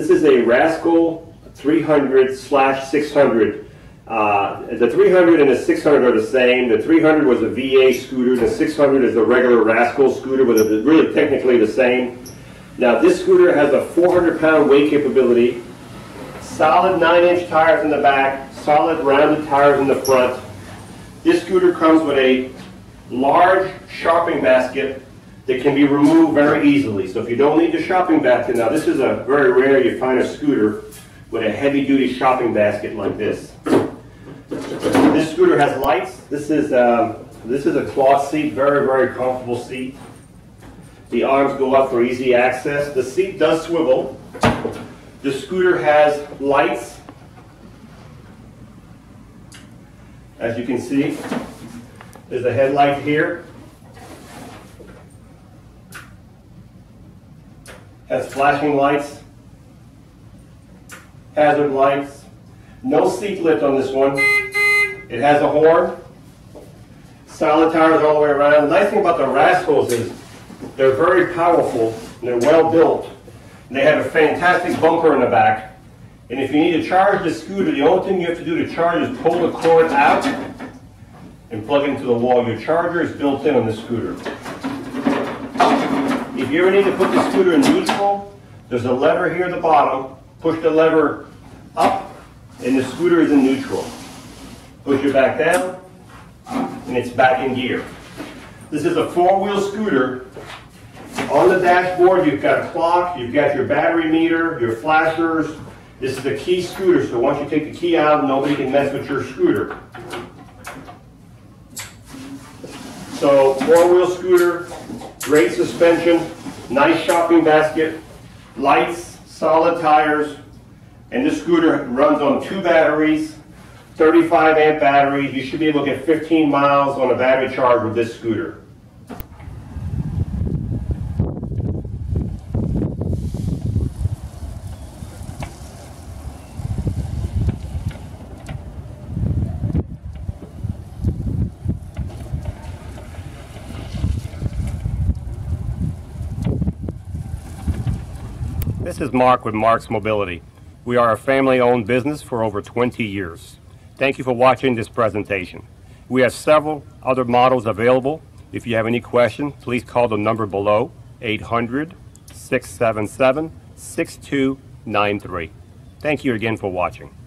This is a Rascal 300/600. The 300 and the 600 are the same. The 300 was a VA scooter. The 600 is a regular Rascal scooter, but it's really technically the same. Now, this scooter has a 400-pound weight capability, solid 9-inch tires in the back, solid rounded tires in the front. This scooter comes with a large shopping basket that can be removed very easily. So if you don't need the shopping basket, now this is a very rare you find a scooter with a heavy-duty shopping basket like this. This scooter has lights. This is a cloth seat, very, very comfortable seat. The arms go up for easy access. The seat does swivel. The scooter has lights, as you can see. There's a headlight here. Has flashing lights, hazard lights. No seat lift on this one. It has a horn. Solid tires all the way around. The nice thing about the Rascals is they're very powerful, and they're well built, and they have a fantastic bumper in the back. And if you need to charge the scooter, the only thing you have to do to charge is pull the cord out and plug into the wall. Your charger is built in on the scooter. If you ever need to put the scooter in neutral, there's a lever here at the bottom. Push the lever up, and the scooter is in neutral. Push it back down, and it's back in gear. This is a four-wheel scooter. On the dashboard, you've got a clock, you've got your battery meter, your flashers. This is a key scooter, so once you take the key out, nobody can mess with your scooter. So, four-wheel scooter, great suspension, nice shopping basket, lights, solid tires, and this scooter runs on two batteries, 35-amp batteries. You should be able to get 15 miles on a battery charge with this scooter. This is Mark with Mark's Mobility. We are a family-owned business for over 20 years. Thank you for watching this presentation. We have several other models available. If you have any questions, please call the number below, 800-677-6293. Thank you again for watching.